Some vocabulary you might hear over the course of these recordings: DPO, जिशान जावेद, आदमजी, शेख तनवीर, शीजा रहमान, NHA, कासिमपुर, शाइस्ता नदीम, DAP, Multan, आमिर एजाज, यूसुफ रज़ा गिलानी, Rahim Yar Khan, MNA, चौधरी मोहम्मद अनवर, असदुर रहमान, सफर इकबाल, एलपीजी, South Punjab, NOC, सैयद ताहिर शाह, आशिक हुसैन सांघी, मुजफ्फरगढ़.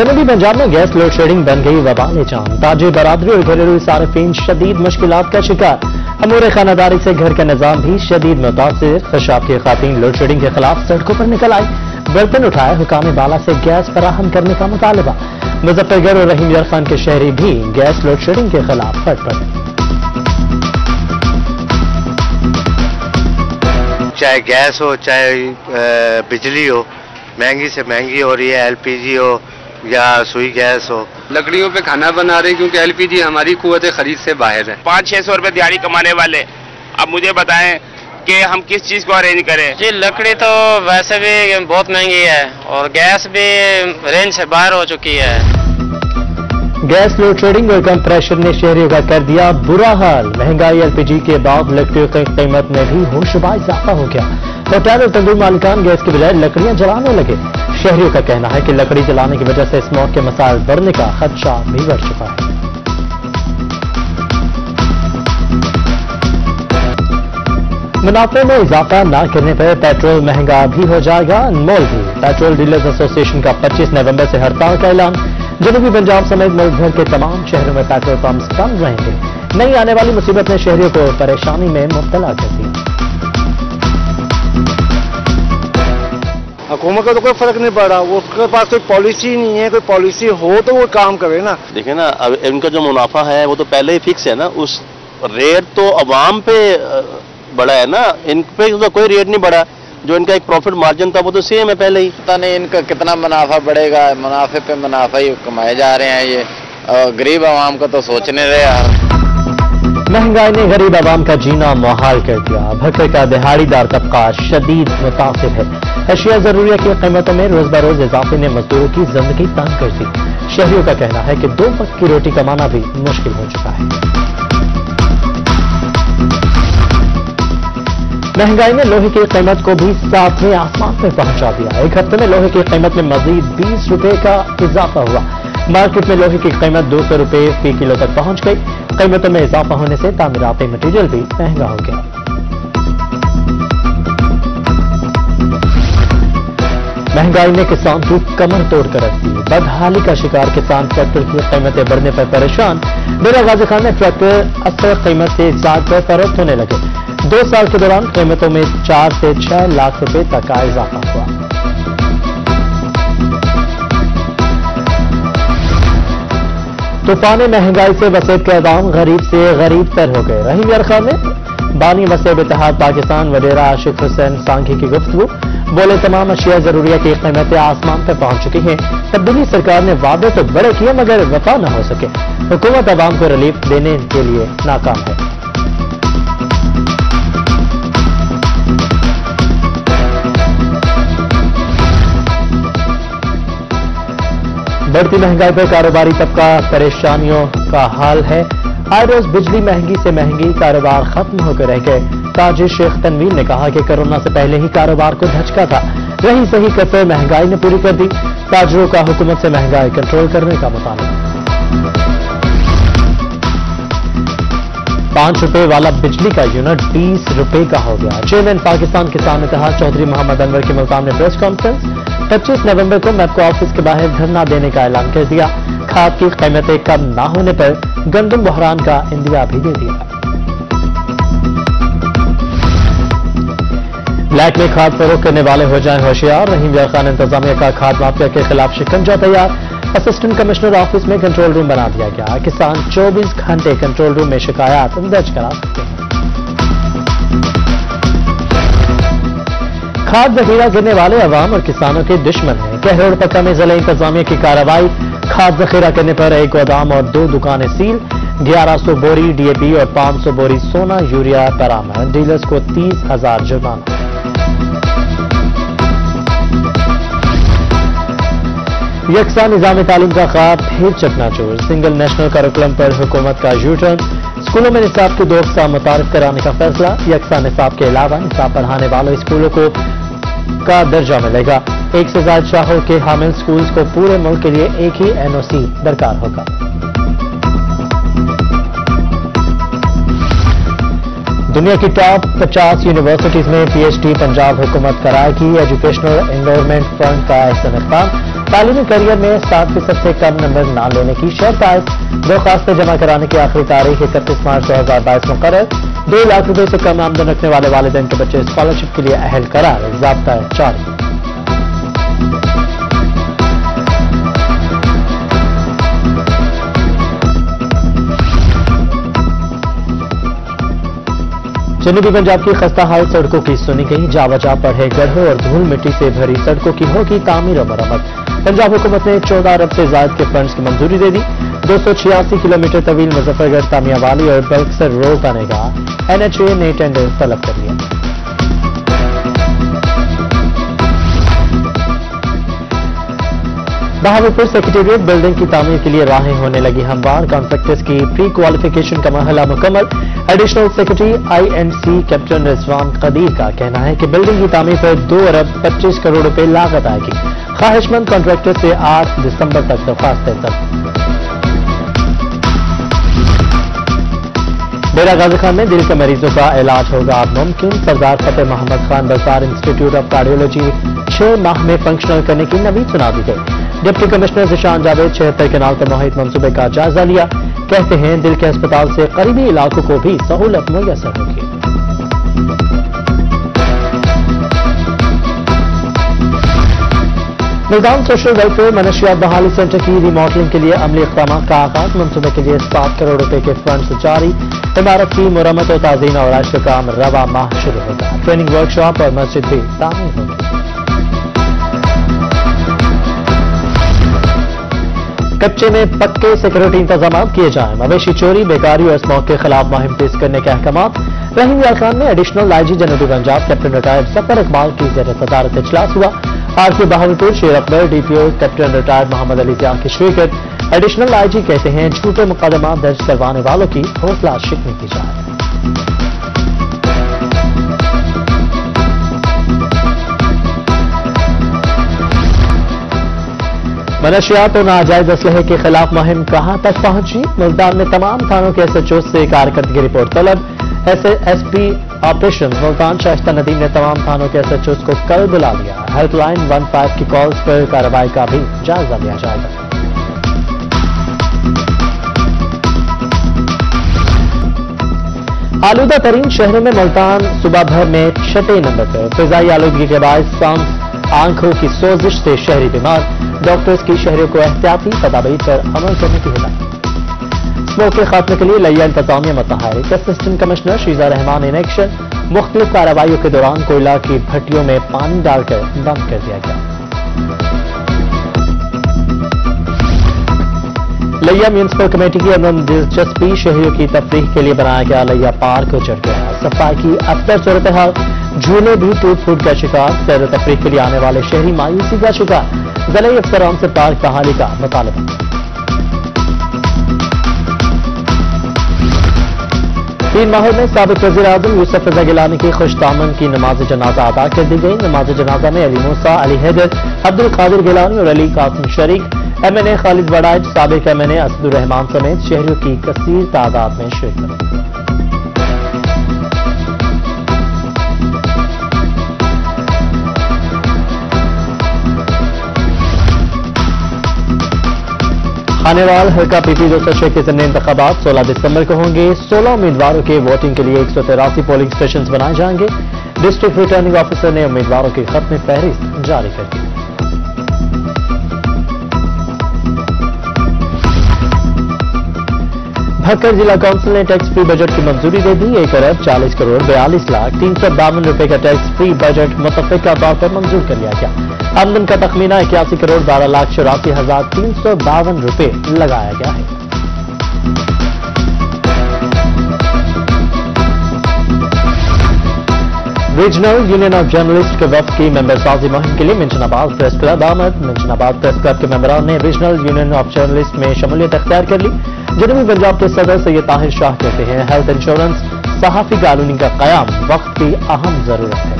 जनूबी पंजाब में gas load shedding बन गई वबा ने जान, ताजे बरादरी और घरेलू सार्फिन शदीद मुश्किलात का शिकार। अमूर खानादारी से घर का निजाम भी शदीद मुतासर। खशाब की खातीन लोड शेडिंग के खिलाफ सड़कों पर निकल आई, बर्तन उठाए हुकाम बाला से गैस फराहम करने का मुतालबा। मुजफ्फरगढ़ और रहीम यार खान के शहरी भी गैस लोड शेडिंग के खिलाफ फट पड़े। चाहे गैस हो चाहे बिजली हो, महंगी से महंगी हो रही है, एलपीजी हो या सुई गैस हो। लकड़ियों पे खाना बना रहे क्योंकि एलपीजी हमारी कुव्वत खरीद से बाहर है। 500-600 रुपए दिहाड़ी कमाने वाले, अब मुझे बताएं कि हम किस चीज़ को अरेंज करें। जी लकड़ी तो वैसे भी बहुत महंगी है और गैस भी रेंज से बाहर हो चुकी है। गैस लोड शेडिंग और कम प्रेशर ने शहरियों का कर दिया बुरा हाल। महंगाई एलपीजी के बाद लकड़ियों की कीमत में भी होशुबा इजाफा हो गया। होटल और तंदूर मालिकान गैस के बजाय लकड़ियां जलाने लगे। शहरियों का कहना है कि लकड़ी जलाने की वजह से स्मॉग के मसाइल बढ़ने का खदशा भी बढ़ चुका है। मुनाफे में इजाफा न करने पर पेट्रोल महंगा भी हो जाएगा, अनमोल भी। पेट्रोल डीलर्स एसोसिएशन का 25 नवंबर से हड़ताल का ऐलान। जनूबी पंजाब समेत मुल्क भर के तमाम शहरों में पेट्रोल पंप्स कम रहेंगे। नई आने वाली मुसीबत ने शहरियों को परेशानी में मुब्तला कर दिया। हुकूमत का तो कोई फर्क नहीं पड़ रहा, उसके पास कोई पॉलिसी नहीं है। कोई पॉलिसी हो तो वो काम करे ना। देखे ना, अब इनका जो मुनाफा है वो तो पहले ही फिक्स है ना। उस रेट तो अवाम पे बढ़ा है ना, इन पे तो कोई रेट नहीं बढ़ा। जो इनका एक प्रॉफिट मार्जिन था वो तो सेम है पहले ही। पता नहीं इनका कितना मुनाफा बढ़ेगा, मुनाफे पे मुनाफा ही कमाए जा रहे हैं। ये गरीब आवाम का तो सोचने रहे यार। महंगाई ने गरीब आवाम का जीना मुहाल कर दिया। भट्टे का दिहाड़ीदार तबका शदीद मुतासिर है। अशिया जरूरिया की कीमतों में रोज बरोज इजाफे ने मजदूरों की जिंदगी तंग कर दी। शहरियों का कहना है कि 2 वक्त की रोटी कमाना भी मुश्किल हो चुका है। महंगाई ने लोहे की कीमत को भी 7वें आसमान पर पहुंचा दिया। एक हफ्ते में लोहे की कीमत में मजीद 20 रुपए का इजाफा हुआ। मार्केट में लोहे की कीमत 200 रुपए फी किलो तक पहुंच गई। कीमतों में इजाफा होने से तामीराती मटीरियल भी महंगा हो गया। महंगाई ने किसान की कमर तोड़ कर रख दी। बदहाली का शिकार किसान ट्रैक्टर की कीमतें बढ़ने पर परेशान। डेरा गाजी खान में ट्रैक्टर अक्सर कीमत से ज्यादा फरोख्त होने लगे। 2 साल के दौरान कीमतों में 4 से 6 लाख रुपए तक का इजाफा हुआ। तूफान महंगाई से वसैत का दाम गरीब से गरीब तर हो गए। रहीम यार खान ने बानी वसीब इतिहाद पाकिस्तान वडेरा आशिक हुसैन सांघी की गुफ्तगू। बोले तमाम अशिया जरूरिया की कीमतें आसमान पर पहुंच चुकी हैं। तब्दीली सरकार ने वादे तो बड़े किए मगर वफा न हो सके। हुकूमत आवाम को रिलीफ देने के लिए नाकाम है। बढ़ती महंगाई पर कारोबारी तबका परेशानियों का हाल है। हर रोज बिजली महंगी से महंगी, कारोबार खत्म होकर रह गए। ताजिर शेख तनवीर ने कहा कि कोरोना से पहले ही कारोबार को धचका था, रही सही कसर महंगाई ने पूरी कर दी। ताजरों का हुकूमत से महंगाई कंट्रोल करने का मुतालबा। 5 रुपए वाला बिजली का यूनिट 20 रुपए का हो गया। चेयरमैन पाकिस्तान किसान इत्तेहाद चौधरी मोहम्मद अनवर के मुल्तान में प्रेस कॉन्फ्रेंस। 25 नवंबर को मैपको ऑफिस के बाहर धरना देने का ऐलान कर दिया। खाद की कीमतें कम ना होने पर गंदम बहरान का इंदिरा भी दे दिया। ब्लैक में खाद फरोख्त करने वाले हो जाएं होशियार। रहीम यार खान इंतजामिया का खाद माफिया के खिलाफ शिकंजा तैयार। असिस्टेंट कमिश्नर ऑफिस में कंट्रोल रूम बना दिया गया। किसान 24 घंटे कंट्रोल रूम में शिकायत दर्ज करा सकते हैं। खाद जखीरा गिरने वाले अवाम और किसानों के दुश्मन हैं। कहरोड़ पक्का में जिला इंतजामिया की कार्रवाई। खाद जखीरा करने पर एक गोदाम और 2 दुकानें सील। 1100 बोरी डीएपी और 500 बोरी सोना यूरिया बरामद। डीलर्स को 30,000 जुर्माना। यकसा निजाम तालीम का ख्वाब फिर चकनाचूर। सिंगल नेशनल करिकुलम पर हुकूमत का यूटर्न। स्कूलों में निसाब के 2 अक़साम मुतारिफ कराने का फैसला। यकसा निसाब के अलावा निसाब पढ़ाने वाले स्कूलों को का दर्जा मिलेगा। 1 से ज़्यादा शाहों के हामिल स्कूल्स को पूरे मुल्क के लिए एक ही NOC दरकार होगा। दुनिया की टॉप 50 यूनिवर्सिटीज में PhD पंजाब हुकूमत कराएगी। एजुकेशनल एनरोलमेंट फंड का ऐसा तालीमी करियर में 7% से कम नंबर न लेने की शर्त आए। दरखास्तें जमा कराने की आखिरी तारीख 31 मार्च 2022 मुकर्रर। 2 लाख रुपए से कम आमदन रखने वाले वालिदैन के बच्चे स्कॉलरशिप के लिए अहल करार। ज़ाब्ता जारी। जनूबी पंजाब की खस्ता हाल सड़कों की सुनी गई। जावाजा पढ़े गड्ढों और धूल मिट्टी से भरी सड़कों की होगी तामीर और मरम्मत। पंजाब हुकूमत ने 14 अरब से जायद के फंड्स की मंजूरी दे दी। 286 किलोमीटर तवील मुजफ्फरगढ़ तामियावाली और बल्कसर रोड बनेगा। NHA ने टेंडर तलब कर लिया। बहावलपुर सेक्रेटेरिएट बिल्डिंग की तामीर के लिए राहें होने लगी हमवार। कॉन्ट्रैक्टर्स की प्री क्वालिफिकेशन का मरहला मुकम्मल। Additional secretary INC captain Rizwan Qadeer का कहना है कि बिल्डिंग की तामीर पर 2 अरब 25 करोड़ रुपए लागत आएगी। ख्वाहिशमंद कॉन्ट्रैक्टर से 8 दिसंबर तक दरखास्तें तलब। डेरा गाजी खान में दिल के मरीजों का इलाज होगा अब मुमकिन। सरदार फतेह मोहम्मद खान बसार इंस्टीट्यूट ऑफ कार्डियोलॉजी 6 माह में फंक्शनल करने की नवीद सुना दी गई। डिप्टी कमिश्नर जिशान जावेद 76 कनाल के मुहित मनसूबे का जायजा लिया। कहते हैं दिल के अस्पताल से करीबी इलाकों को भी सहूलत मुयसर होगी। निजाम सोशल वेलफेयर मनशियात बहाली सेंटर की रिमॉडलिंग के लिए अमली इक़दाम का आगाज। मनसूबे के लिए 7 करोड़ रुपए के फंड जारी। इमारत की मरम्मत और ताज़ीन और आश का काम रवा माह शुरू होगा। ट्रेनिंग वर्कशॉप और मस्जिद भी शामिल होगी। कच्चे में पक्के सिक्योरिटी इंतजाम किए जाएं। मवेशी चोरी, बेकारी और स्मॉग के खिलाफ मुहिम तेज करने के अहकाम। रहीम यार खान में additional IG general Punjab captain retired सफर इकबाल की ज़ेर सदारत इजलास हुआ। RC Bahawalpur Sher Akbar DPO captain retired Mohammad Ali Zia की शिरकत। एडिशनल IG कहते हैं झूठे मुकदमा दर्ज करवाने वालों की हौसला शिकनी की जाए। मनशियात और नाजायज असलहे के खिलाफ मुहिम कहां तक पहुंची। मुल्तान में तमाम थानों के SHO से कारकर्दगी रिपोर्ट तलब। SSP ऑपरेशन मुल्तान शाइस्ता नदीम ने तमाम थानों के SHO को कल बुला लिया। हेल्पलाइन 15 की कॉल्स पर कार्रवाई का भी जायजा लिया जाएगा। आलूदा तरीन शहरों में मुल्तान सुबह भर में 6 नंबर पर। फिजाई आलूदगी के बायस सांस आंखों की सोजिश से शहरी बीमार। डॉक्टर्स की शहरों को एहतियाती तदाबीर पर अमल करने की हिदायत। स्मोक के खात्मे के लिए लैया इंतजामिया मतहरिक। Assistant commissioner शीजा रहमान in action. मुख्तलिफ कार्रवाइयों के दौरान कोयला की भट्टियों में पानी डालकर बंद कर दिया गया। लैया म्यूनसिपल कमेटी की अमन दिलचस्पी। शहरों की तफरीह के लिए बनाया गया लैया पार्क उजड़ गया। सफाई की अक्सर सूरत हाल। झूले भी टूट फूट का शिकार। सैर तफरीह के लिए आने वाले शहरी मायूसी का शिकार। ज़िले अफसरान से पार्क बहाली का मुतालबा। तीन माह में साबिक वज़ीर आज़म यूसुफ रज़ा गिलानी की खुशदामन की नमाज जनाजा अदा कर दी गई। नमाज जनाजा में अली मूसा, अली हैदर, अब्दुल कादिर गिलानी और अली कासिम शरीक। MNA खालिद बड़ाइच, साबिक MNA असदुर रहमान समेत शहरियों की कसीर तादाद में शिरकत। खानेवाल हल्का PP 206 के जमनी इंतखाबात 16 दिसंबर को होंगे। 16 उम्मीदवारों के वोटिंग के लिए 183 पोलिंग स्टेशन बनाए जाएंगे। डिस्ट्रिक्ट रिटर्निंग ऑफिसर ने उम्मीदवारों की खत्म फहरिस्त जारी कर दी। भक्कर जिला काउंसिल ने टैक्स फ्री बजट की मंजूरी दे दी। 1,40,42,352 रुपए का टैक्स फ्री बजट मुतफिका तौर पर मंजूर कर लिया गया। आमदन का तखमीना 81,12,84,352 रुपए लगाया गया है। रीजनल यूनियन ऑफ जर्नलिस्ट के वफ की मेंबरसाजी मुहिम के लिए मिंशनाबाद प्रेस क्लब आमद। मिंशनाबाद प्रेस क्लब के मेंबरान ने रीजनल यूनियन ऑफ जर्नलिस्ट में शमूलियत अख्तियार कर ली। जनूबी पंजाब के सदर सैयद ताहिर शाह कहते हैं हेल्थ इंश्योरेंस सहाफी कानूनी का कयाम वक्त की अहम जरूरत है।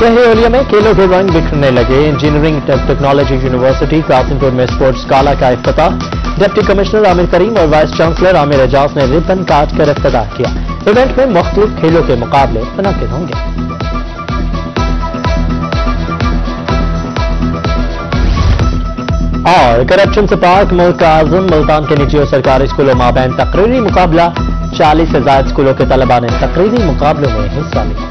शहरी एरिया में खेलों के रंग बिखरने लगे। इंजीनियरिंग टेक्नोलॉजी यूनिवर्सिटी कासिमपुर में स्पोर्ट्स काला का इफ्तिताह। डिप्टी कमिश्नर आमिर करीम और वाइस चांसलर आमिर एजाज ने रिबन काट कर इफ्तिताह किया। इवेंट में मुख्तलिफ खेलों के मुकाबले मुनाकिद होंगे। और करप्शन से पाक मुल्क का आज़म, मुल्तान के निजी और सरकारी स्कूलों माबैन तकरीरी मुकाबला। 40 से ज्यादा स्कूलों के तलबा ने तकरीरी मुकाबलों में हिस्सा लिया।